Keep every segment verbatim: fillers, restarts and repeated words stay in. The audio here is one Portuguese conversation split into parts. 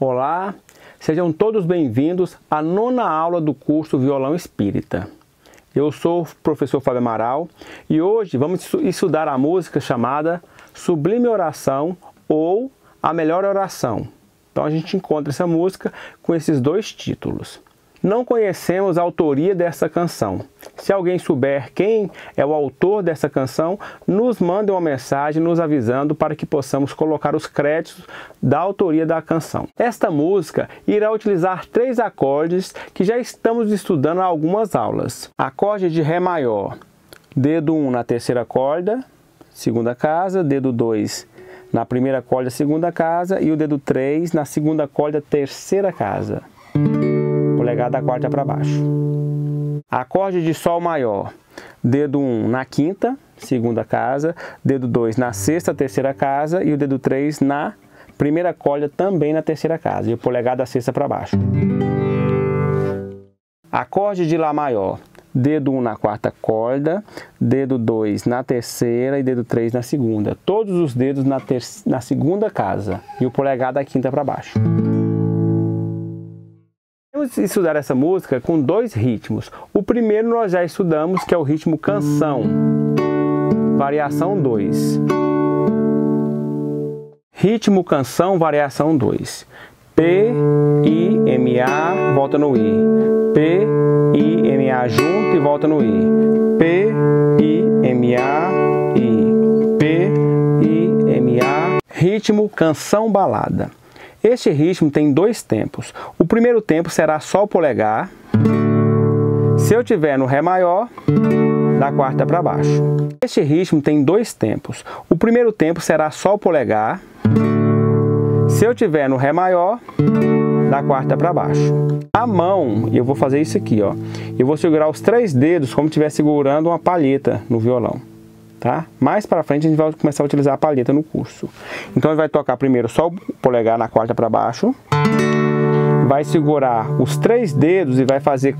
Olá, sejam todos bem-vindos à nona aula do curso Violão Espírita. Eu sou o professor Fábio Amaral e hoje vamos estudar a música chamada Sublime Oração ou A Melhor Oração. Então a gente encontra essa música com esses dois títulos. Não conhecemos a autoria dessa canção. Se alguém souber quem é o autor dessa canção, nos manda uma mensagem nos avisando para que possamos colocar os créditos da autoria da canção. Esta música irá utilizar três acordes que já estamos estudando há algumas aulas. Acorde de Ré maior, dedo um na terceira corda, segunda casa, dedo dois na primeira corda, segunda casa, e o dedo três na segunda corda, terceira casa. Polegada da quarta para baixo. Acorde de Sol maior, dedo um na quinta, segunda casa, dedo dois na sexta, terceira casa, e o dedo três na primeira corda, também na terceira casa, e o polegar da sexta para baixo. Acorde de Lá maior, dedo um na quarta corda, dedo dois na terceira e dedo três na segunda. Todos os dedos na, na segunda casa, e o polegar da quinta para baixo. Vamos estudar essa música com dois ritmos. O primeiro nós já estudamos, que é o ritmo canção, variação dois. Ritmo canção, variação dois. P, I, M, A, volta no I. P, I, M, A junto e volta no I. P, I, M, A, I. P, I, M, A. Ritmo canção balada. Este ritmo tem dois tempos. O primeiro tempo será Sol polegar. Se eu tiver no Ré maior, da quarta para baixo. Este ritmo tem dois tempos. O primeiro tempo será Sol polegar. Se eu tiver no Ré maior, da quarta para baixo. A mão, eu vou fazer isso aqui, ó. Eu vou segurar os três dedos como se estiver segurando uma palheta no violão. Tá? Mais para frente a gente vai começar a utilizar a palheta no curso. Então ele vai tocar primeiro só o polegar na quarta para baixo, vai segurar os três dedos e vai fazer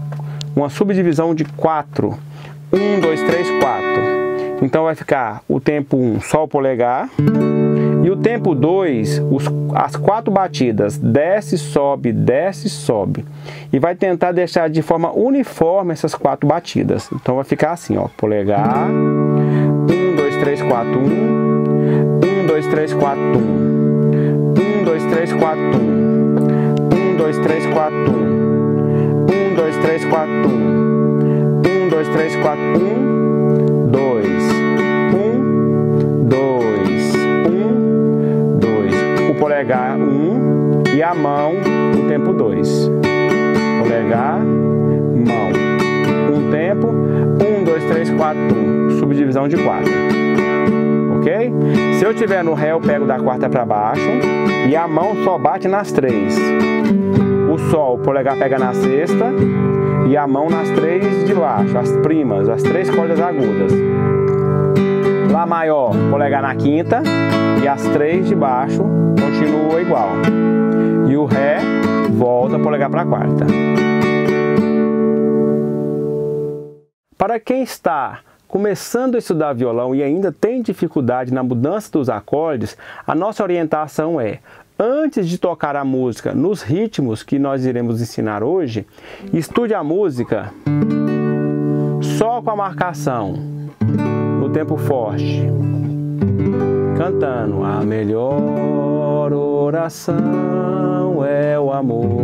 uma subdivisão de quatro. um, dois, três, quatro. Então vai ficar o tempo um, só o polegar, e o tempo dois, as quatro batidas, desce, sobe, desce, sobe. E vai tentar deixar de forma uniforme essas quatro batidas. Então vai ficar assim, ó, polegar, três, quatro, um, um, dois, três, quatro, um, um, dois, três, quatro, um, um, dois, três, quatro, um, um, dois, três, quatro, um, um, dois, três, quatro, um, dois, um, dois, um, dois, o polegar um e a mão o tempo dois, polegar, mão, um tempo, um, dois, três, quatro, um, subdivisão de quatro. Okay? Se eu tiver no Ré, eu pego da quarta para baixo e a mão só bate nas três. O Sol, o polegar pega na sexta e a mão nas três de baixo, as primas, as três cordas agudas. Lá maior, polegar na quinta e as três de baixo continua igual. E o Ré volta, polegar para a quarta. Para quem está começando a estudar violão e ainda tem dificuldade na mudança dos acordes, a nossa orientação é, antes de tocar a música nos ritmos que nós iremos ensinar hoje, estude a música só com a marcação, no tempo forte, cantando. A melhor oração é o amor.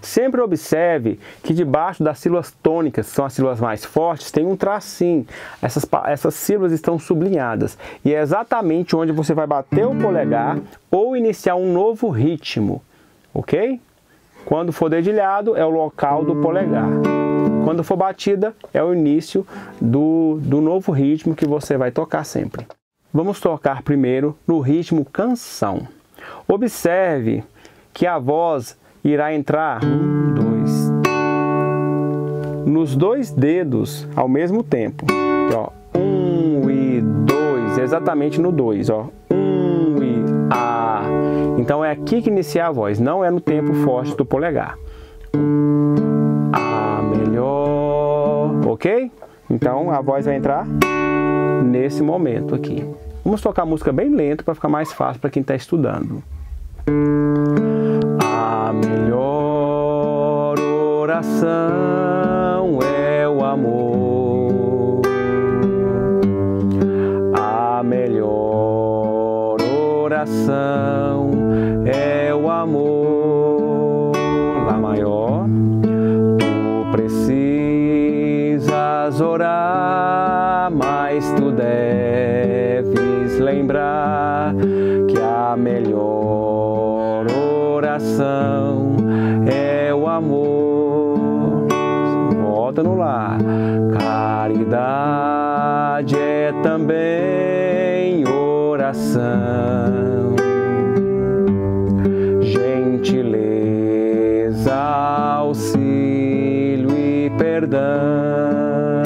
Sempre observe que debaixo das sílabas tônicas, que são as sílabas mais fortes, tem um tracinho. Essas, essas sílabas estão sublinhadas. E é exatamente onde você vai bater o polegar ou iniciar um novo ritmo. Ok? Quando for dedilhado, é o local do polegar. Quando for batida, é o início do, do novo ritmo que você vai tocar sempre. Vamos tocar primeiro no ritmo canção. Observe que a voz irá entrar um, dois, nos dois dedos ao mesmo tempo. Ó, um e dois, exatamente no dois, ó, um e a. Então é aqui que inicia a voz, não é no tempo forte do polegar. A melhor, ok? Então a voz vai entrar nesse momento aqui. Vamos tocar a música bem lento para ficar mais fácil para quem está estudando. oração é o amor. A melhor oração é o amor. Lá maior. Tu precisas orar, mas tu deves lembrar que a melhor oração é o amor. Volta no lar. Caridade é também oração. Gentileza, auxílio e perdão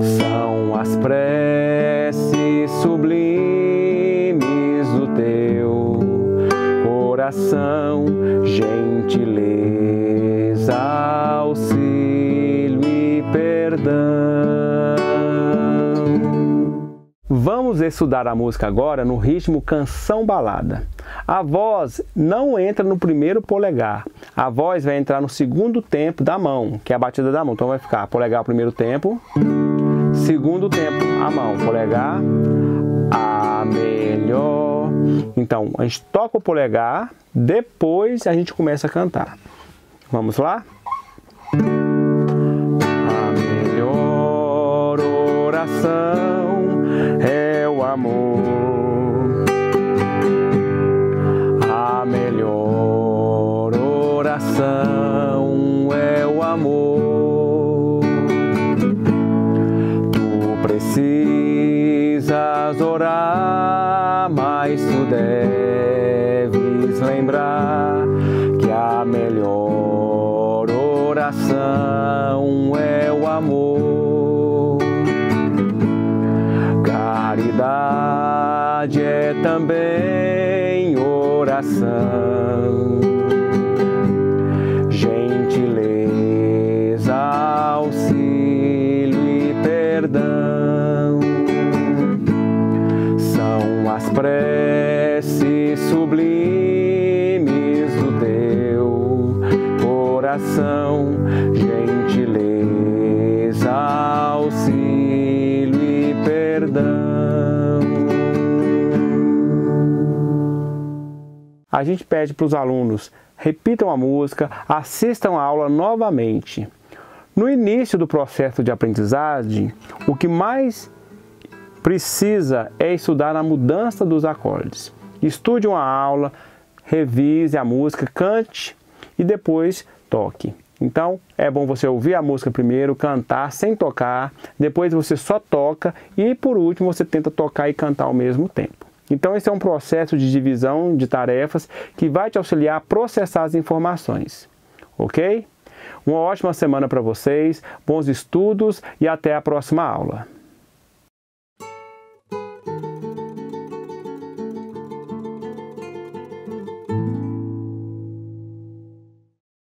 são as preces sublimes do teu coração. Gentileza, auxílio e perdão. Vamos estudar a música agora no ritmo canção balada. A voz não entra no primeiro polegar. A voz vai entrar no segundo tempo da mão, que é a batida da mão. Então vai ficar polegar o primeiro tempo, segundo tempo a mão, polegar, a melhor. Então, a gente toca o polegar, depois a gente começa a cantar. Vamos lá? A melhor oração é o amor. A melhor oração é o amor. Tu precisas orar, mas tu deves lembrar que a melhor oração é o amor. Caridade é também oração. Gentileza, auxílio e perdão são as preces sublimes do teu coração. Gentileza, auxílio e perdão. A gente pede para os alunos repitam a música, assistam a aula novamente. No início do processo de aprendizagem, o que mais precisa é estudar a mudança dos acordes. Estude uma aula, revise a música, cante e depois toque. Então, é bom você ouvir a música primeiro, cantar sem tocar, depois você só toca e, por último, você tenta tocar e cantar ao mesmo tempo. Então, esse é um processo de divisão de tarefas que vai te auxiliar a processar as informações. Ok? Uma ótima semana para vocês, bons estudos e até a próxima aula.